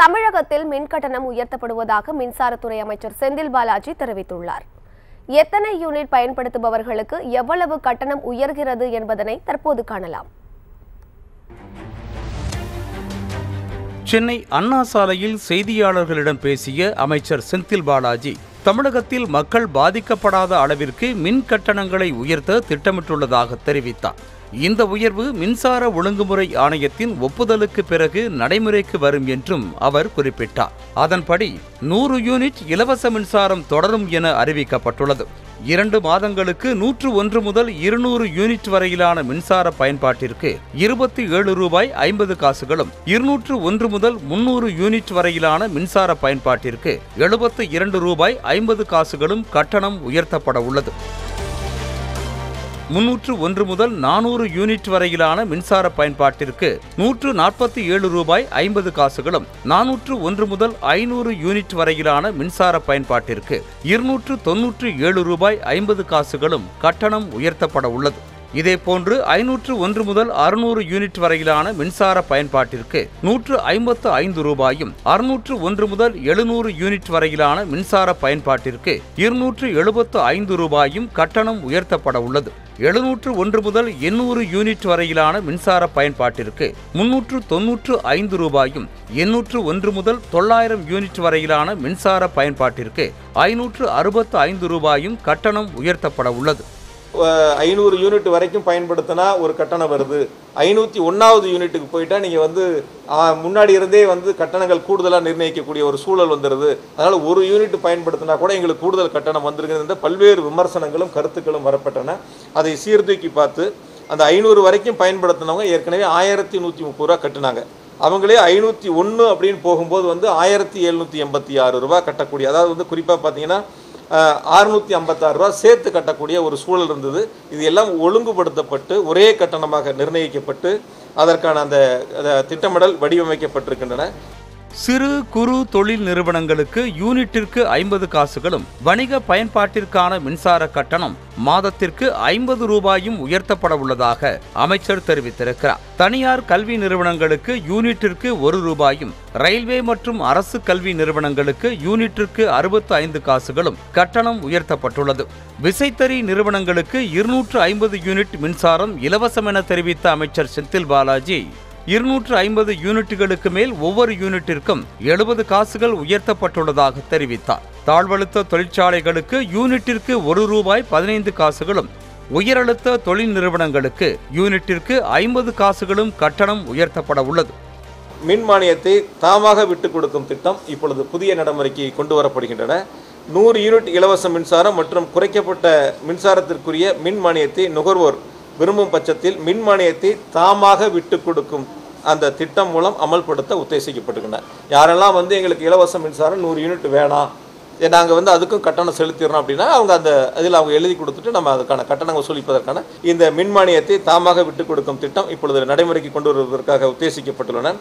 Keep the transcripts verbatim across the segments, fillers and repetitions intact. தமிழகத்தில் மின்கட்டணம் உயர்த்தப்படுவதாக மின்சாரத்துறை அமைச்சர் செந்தில் பாலாஜி தெரிவித்துள்ளார். எத்தனை யூனிட் பயன்படுத்துபவர்களுக்கு எவ்வளவு கட்டணம் உயர்கிறது என்பதனை தற்போது காணலாம். சென்னை அண்ணா சாலையில் செய்தியாளர்களிடம் பேசிய அமைச்சர் செந்தில் பாலாஜி, தமிழகத்தில் மக்கள் பாதிக்கப்படாத அளவிற்கு மின் கட்டணங்களை உயர்த்த திட்டமிட்டுள்ளதாக தெரிவித்தார். இந்த உயர்வு மின்சார ஒழுங்குமுறை ஆணையத்தின் ஒப்புதலுக்கு பிறகு நடைமுறைக்கு வரும் என்றும் அவர் குறிப்பிட்டார். அதன்படி நூறு யூனிட் இலவச மின்சாரம் தொடரும் என அறிவிக்கப்பட்டுள்ளது. இரண்டு மாதங்களுக்கு நூற்று ஒன்று முதல் இருநூறு யூனிட் வரையிலான மின்சார பயன்பாட்டிற்கு இருபத்தி ஏழு ரூபாய் ஐம்பது காசுகளும், இருநூற்று ஒன்று முதல் முன்னூறு யூனிட் வரையிலான மின்சார பயன்பாட்டிற்கு எழுபத்தி இரண்டு ரூபாய் ஐம்பது காசுகளும் கட்டணம் உயர்த்தப்பட உள்ளது. முன்னூற்று ஒன்று முதல் நானூறு யூனிட் வரையிலான மின்சார பயன்பாட்டிற்கு நூற்று நாற்பத்தி ஏழு ரூபாய் ஐம்பது காசுகளும், நானூற்று ஒன்று முதல் ஐநூறு யூனிட் வரையிலான மின்சார பயன்பாட்டிற்கு இருநூற்று தொன்னூற்று ஏழு ரூபாய் ஐம்பது காசுகளும் கட்டணம் உயர்த்தப்பட உள்ளது. இதேபோன்று ஐநூற்று ஒன்று முதல் அறுநூறு யூனிட் வரையிலான மின்சார பயன்பாட்டிற்கு நூற்று ஐம்பத்து ஐந்து ரூபாயும், அறுநூற்று ஒன்று முதல் எழுநூறு யூனிட் வரையிலான மின்சார பயன்பாட்டிற்கு இருநூற்று எழுபத்து ஐந்து ரூபாயும் கட்டணம் உயர்த்தப்பட உள்ளது. எழுநூற்று ஒன்று முதல் எண்ணூறு யூனிட் வரையிலான மின்சார பயன்பாட்டிற்கு முன்னூற்று தொன்னூற்று ஐந்து ரூபாயும், எண்ணூற்று ஒன்று முதல் தொள்ளாயிரம் யூனிட் வரையிலான மின்சார பயன்பாட்டிற்கு ஐநூற்று அறுபத்து ஐந்து ரூபாயும் கட்டணம் உயர்த்தப்பட உள்ளது. ஐநூறு யூனிட் வரைக்கும் பயன்படுத்தினா ஒரு கட்டணம் வருது. ஐநூற்றி ஒன்றாவது யூனிட்டுக்கு போயிட்டால் நீங்கள் வந்து முன்னாடி இருந்தே வந்து கட்டணங்கள் கூடுதலாக நிர்ணயிக்கக்கூடிய ஒரு சூழல் வந்துடுது. அதனால் ஒரு யூனிட் பயன்படுத்தினா கூட எங்களுக்கு கூடுதல் கட்டணம் வந்திருக்குன்ற பல்வேறு விமர்சனங்களும் கருத்துக்களும் வரப்பட்டன. அதை சீர்தூக்கி பார்த்து அந்த ஐநூறு வரைக்கும் பயன்படுத்தினவங்க ஏற்கனவே ஆயிரத்தி நூற்றி முப்பது ரூபா கட்டினாங்க. அவங்களே ஐநூற்றி ஒன்று அப்படின்னு போகும்போது வந்து ஆயிரத்தி எழுநூற்றி எண்பத்தி ஆறு ரூபா கட்டக்கூடிய, அதாவது வந்து குறிப்பாக பார்த்தீங்கன்னா அறுநூற்றி ஐம்பத்தாறு ரூபா சேர்த்து கட்டக்கூடிய ஒரு சூழல் இருந்தது. இது எல்லாம் ஒழுங்குபடுத்தப்பட்டு ஒரே கட்டணமாக நிர்ணயிக்கப்பட்டு அதற்கான அந்த திட்டமிடல் வடிவமைக்கப்பட்டிருக்கின்றன. சிறு குறு தொழில் நிறுவனங்களுக்கு யூனிட்டிற்கு ஐம்பது காசுகளும், வணிக பயன்பாட்டிற்கான மின்சார கட்டணம் மாதத்திற்கு ஐம்பது ரூபாயும் உயர்த்தப்பட உள்ளதாக அமைச்சர் தெரிவித்திருக்கிறார். தனியார் கல்வி நிறுவனங்களுக்கு யூனிட்டிற்கு ஒரு ரூபாயும், ரயில்வே மற்றும் அரசு கல்வி நிறுவனங்களுக்கு யூனிட்டிற்கு அறுபத்து ஐந்து காசுகளும் கட்டணம் உயர்த்தப்பட்டுள்ளது. விசைத்தறி நிறுவனங்களுக்கு இருநூற்று ஐம்பது யூனிட் மின்சாரம் இலவசம் என தெரிவித்த அமைச்சர் செந்தில் பாலாஜி, இருநூற்று ஐம்பது யூனிட்டுகளுக்கு மேல் ஒவ்வொரு யூனிட்டிற்கும் எழுபது காசுகள் உயர்த்தப்பட்டுள்ளதாக தெரிவித்தார். தாழ்வழுத்த தொழிற்சாலைகளுக்கு யூனிட்டிற்கு ஒரு ரூபாய் பதினைந்து காசுகளும், உயரழுத்த தொழில் நிறுவனங்களுக்கு யூனிட்டிற்கு ஐம்பது காசுகளும் கட்டணம் உயர்த்தப்பட உள்ளது. மின் மானியத்தை தாமாக விட்டுக் கொடுக்கும் திட்டம் இப்பொழுது புதிய நடைமுறைக்கு கொண்டு வரப்படுகின்றன. நூறு யூனிட் இலவச மின்சாரம் மற்றும் குறைக்கப்பட்ட மின்சாரத்திற்குரிய மின் மானியத்தை நுகர்வோர் விரும்பும் பட்சத்தில் மின் மானியத்தை தாமாக விட்டு கொடுக்கும் அந்த திட்டம் மூலம் அமல்படுத்த உத்தேசிக்கப்பட்டுக்கின்றன. யாரெல்லாம் வந்து எங்களுக்கு இலவச மின்சாரம் நூறு யூனிட் வேணாம், நாங்கள் வந்து அதுக்கும் கட்டணம் செலுத்திடணும் அப்படின்னா அவங்க அந்த அதில் அவங்க எழுதி கொடுத்துட்டு நம்ம அதுக்கான கட்டணம் வசூலிப்பதற்கான இந்த மின் மானியத்தை தாமாக விட்டு கொடுக்கும் திட்டம் இப்பொழுது நடைமுறைக்கு கொண்டு வருவதற்காக உத்தேசிக்கப்பட்டுள்ளன.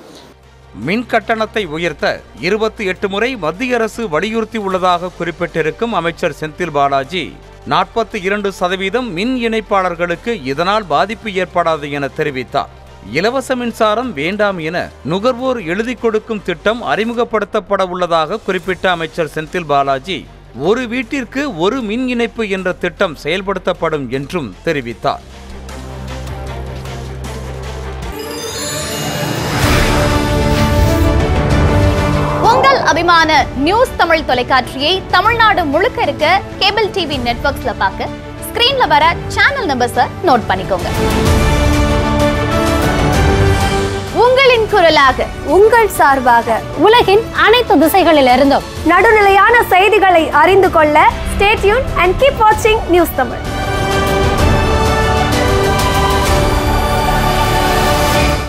மின் கட்டணத்தை உயர்த்த இருபத்தி எட்டு முறை மத்திய அரசு வலியுறுத்தி உள்ளதாக குறிப்பிட்டிருக்கும் அமைச்சர் செந்தில் பாலாஜி, நாற்பத்தி இரண்டு சதவீதம் மின் இணைப்பாளர்களுக்கு இதனால் பாதிப்பு ஏற்படாது என தெரிவித்தார். இலவச மின்சாரம் வேண்டாம் என நுகர்வோர் எழுதி கொடுக்கும் திட்டம் அறிமுகப்படுத்தப்பட உள்ளதாக குறிப்பிட்ட அமைச்சர் செந்தில் பாலாஜி, ஒரு வீட்டிற்கு ஒரு மின் இணைப்பு என்ற திட்டம் செயல்படுத்தப்படும் என்றும் தெரிவித்தார். அபிமான நியூஸ் தமிழ் தொலைக்காட்சியை தமிழ்நாடு முழுக்க இருக்க கேபிள் டிவி நெட்வொர்க்ஸ்ல பார்க்க ஸ்கிரீன்ல வர சேனல் நம்பர்ஸை நோட் பண்ணிக்கோங்க. உங்களின் குரலாக, உங்கள் சார்பாக உலகின் அனைத்து திசைகளிலிருந்தும் நடுநிலையான செய்திகளை அறிந்து கொள்ள ஸ்டே டியூன் அண்ட் கீப் வாட்சிங் நியூஸ் தமிழ்.